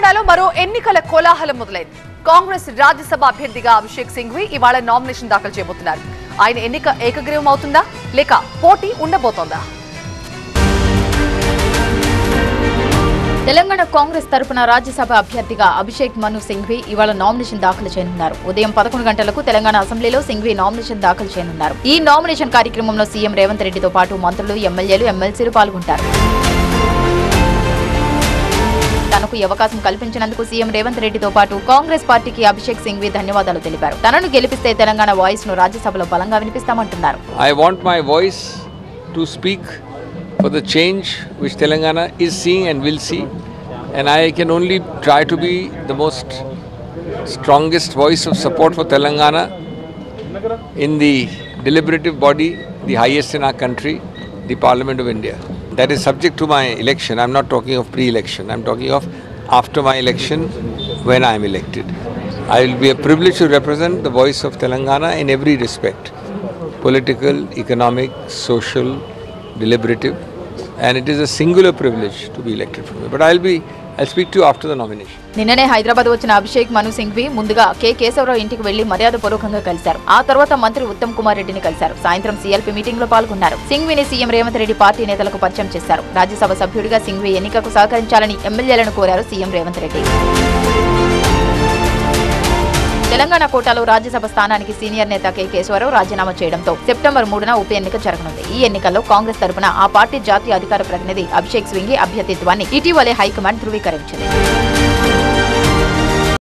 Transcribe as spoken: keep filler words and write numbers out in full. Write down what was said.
తెలంగాణలో మరో ఎన్నికల కోలాహలం మొదలైంది. కాంగ్రెస్ రాజ్యసభ అభ్యర్థిగా అభిషేక్ సింఘ్వి ఇవాళ నామినేషన్ దాఖలు చేయబోతున్నారు. ఆయన ఎన్నిక ఏకగ్రీవం అవుతుందా లేక పోటీ ఉండబోతోందా? తెలంగాణ కాంగ్రెస్ తరపున రాజ్యసభ అభ్యర్థిగా అభిషేక్ మను సింఘ్వి ఇవాళ నామినేషన్ దాఖలు చేయనున్నారు. ఉదయం పదకొండు గంటలకు తెలంగాణ అసెంబ్లీలో సింఘ్వి నామినేషన్ దాఖలు చేయనున్నారు. ఈ నామినేషన్ కార్యక్రమంలో సీఎం రేవంత్ రెడ్డితో పాటు మంత్రులు, ఎమ్మెల్యేలు, ఎమ్మెల్సీలు పాల్గొంటారు. తనకు ఈ అవకాశం కల్పించినందుకు సీఎం రేవంత్ రెడ్డితో పాటు కాంగ్రెస్ పార్టీకి అభిషేక్ సింఘ్వి ధన్యవాదాలు తెలిపారు. తనను గెలిపిస్తే తెలంగాణ వాయిస్ ను రాజ్యసభలో బలంగా వినిపిస్తామంటున్నారు. I want my voice to speak for the change which Telangana is seeing and will see, and I can only try to be the most strongest voice of support for Telangana in the deliberative body, the highest in our country, the Parliament of India. That is subject to my election. I'm not talking of pre-election. I'm talking of after my election, when I'm elected. I will be a privilege to represent the voice of Telangana in every respect, political, economic, social, deliberative, and it is a singular privilege to be elected for me. But I'll be, I'll speak to you after the nomination. నిన్ననే హైదరాబాద్ వచ్చిన అభిషేక్ మను సింఘ్వి ముందుగా కే. కేశవరావు ఇంటికి వెళ్లి మర్యాదపూర్వకంగా కలిశారు. ఆ తర్వాత మంత్రి ఉత్తమ్ కుమార్ రెడ్డిని కలిశారు. సాయంత్రం సీఎల్పీ మీటింగ్ లో పాల్గొన్నారు. సింఘ్విని సీఎం రేవంత్ రెడ్డి పార్టీ నేతలకు పరిచయం చేశారు. రాజ్యసభ సభ్యుడిగా సింఘ్వి ఎన్నికకు సహకరించాలని ఎమ్మెల్యేలను కోరారు సీఎం రేవంత్ రెడ్డి. తెలంగాణ కోటాలో రాజ్యసభ స్థానానికి సీనియర్ నేత కే. కేశవరావు రాజీనామా చేయడంతో సెప్టెంబర్ మూడున ఉప ఎన్నిక జరగనుంది. ఈ ఎన్నికల్లో కాంగ్రెస్ తరపున ఆ పార్టీ జాతీయ అధికార ప్రతినిధి అభిషేక్ సింఘ్వి అభ్యర్థిత్వాన్ని ఇటీవలే హైకమాండ్ ధృవీకరించింది.